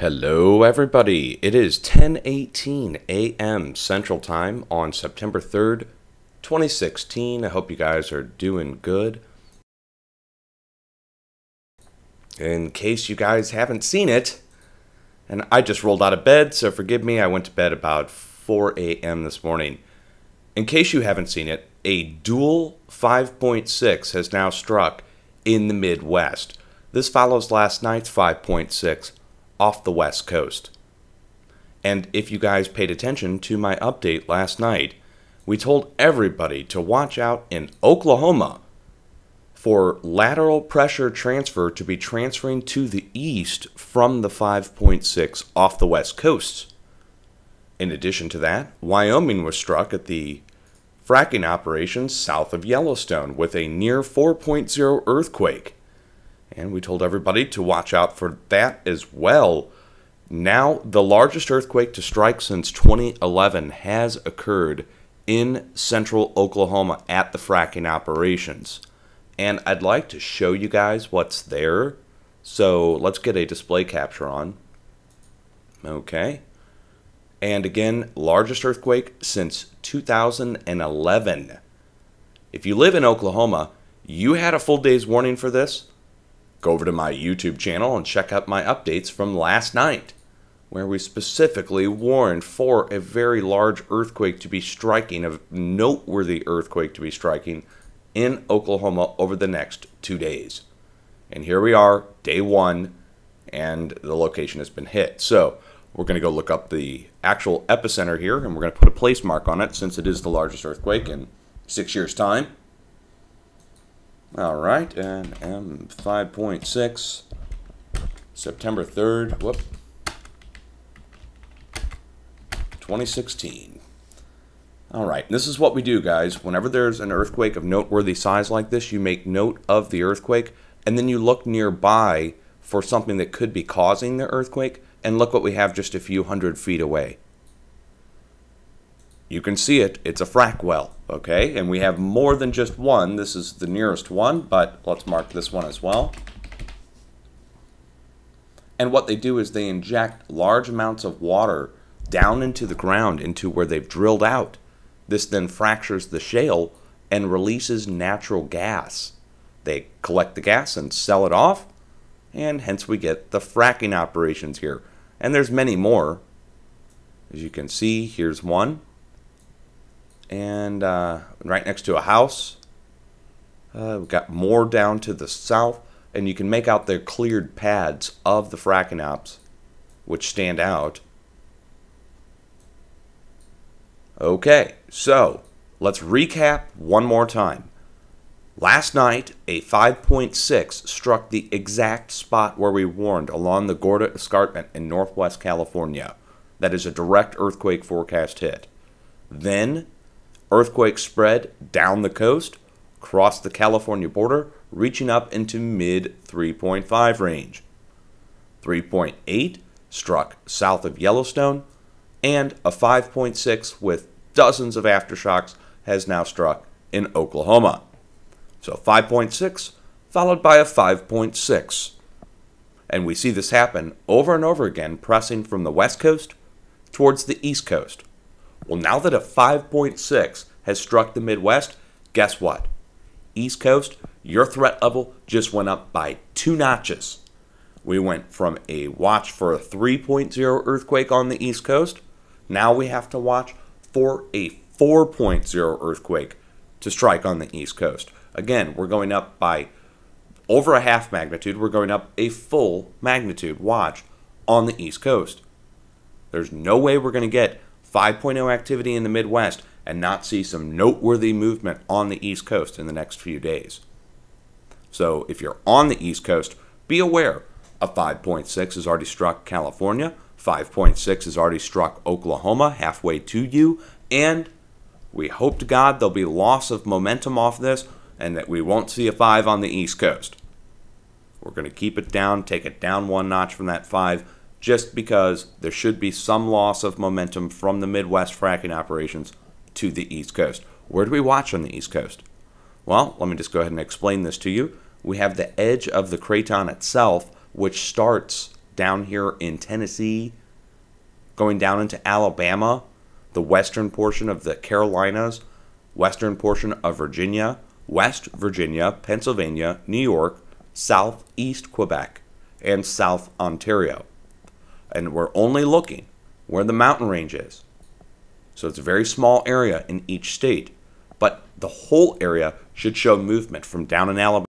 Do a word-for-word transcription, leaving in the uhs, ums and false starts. Hello everybody, it is ten eighteen a m Central Time on September third, twenty sixteen. I hope you guys are doing good. In case you guys haven't seen it, and I just rolled out of bed, so forgive me, I went to bed about four a m this morning. In case you haven't seen it, a dual five point six has now struck in the Midwest. This follows last night's five point six. Off the west coast. And if you guys paid attention to my update last night, we told everybody to watch out in Oklahoma for lateral pressure transfer to be transferring to the east from the five point six off the west coast. In addition to that, Wyoming was struck at the fracking operations south of Yellowstone with a near four point oh earthquake. And we told everybody to watch out for that as well. Now, the largest earthquake to strike since twenty eleven has occurred in central Oklahoma at the fracking operations. And I'd like to show you guys what's there. So let's get a display capture on. Okay. And again, largest earthquake since two thousand eleven. If you live in Oklahoma, you had a full day's warning for this. Go over to my YouTube channel and check out my updates from last night, where we specifically warned for a very large earthquake to be striking, a noteworthy earthquake to be striking in Oklahoma over the next two days. And here we are, day one, and the location has been hit. So we're going to go look up the actual epicenter here, and we're going to put a place mark on it since it is the largest earthquake in six years' time. All right, and M five point six, September third, whoop, twenty sixteen. All right, this is what we do, guys. Whenever there's an earthquake of noteworthy size like this, you make note of the earthquake, and then you look nearby for something that could be causing the earthquake, and look what we have just a few hundred feet away. You can see it, it's a frack well, okay? And we have more than just one. This is the nearest one, but let's mark this one as well. And what they do is they inject large amounts of water down into the ground, into where they've drilled out. This then fractures the shale and releases natural gas. They collect the gas and sell it off, and hence we get the fracking operations here. And there's many more. As you can see, here's one. And uh, right next to a house. Uh, we've got more down to the south, and you can make out their cleared pads of the fracking ops, which stand out. Okay, so let's recap one more time. Last night, a five point six struck the exact spot where we warned, along the Gorda Escarpment in northwest California. That is a direct earthquake forecast hit. Then earthquakes spread down the coast, across the California border, reaching up into mid three point five range. three point eight struck south of Yellowstone, and a five point six with dozens of aftershocks has now struck in Oklahoma. So five point six followed by a five point six. And we see this happen over and over again, pressing from the west coast towards the east coast. Well, now that a five point six has struck the Midwest, guess what? East Coast, your threat level just went up by two notches. We went from a watch for a three point oh earthquake on the East Coast. Now we have to watch for a four point oh earthquake to strike on the East Coast. Again, we're going up by over a half magnitude. We're going up a full magnitude watch on the East Coast. There's no way we're going to get five point oh activity in the Midwest and not see some noteworthy movement on the East Coast in the next few days. So if you're on the East Coast, be aware a five point six has already struck California, five point six has already struck Oklahoma halfway to you, and we hope to God there'll be loss of momentum off this and that we won't see a five on the East Coast. We're going to keep it down, take it down one notch from that five, just because there should be some loss of momentum from the Midwest fracking operations to the East Coast. Where do we watch on the East Coast? Well, let me just go ahead and explain this to you. We have the edge of the Craton itself, which starts down here in Tennessee, going down into Alabama, the western portion of the Carolinas, western portion of Virginia, West Virginia, Pennsylvania, New York, southeast Quebec, and south Ontario. And we're only looking where the mountain range is. So it's a very small area in each state, but the whole area should show movement from down in Alabama.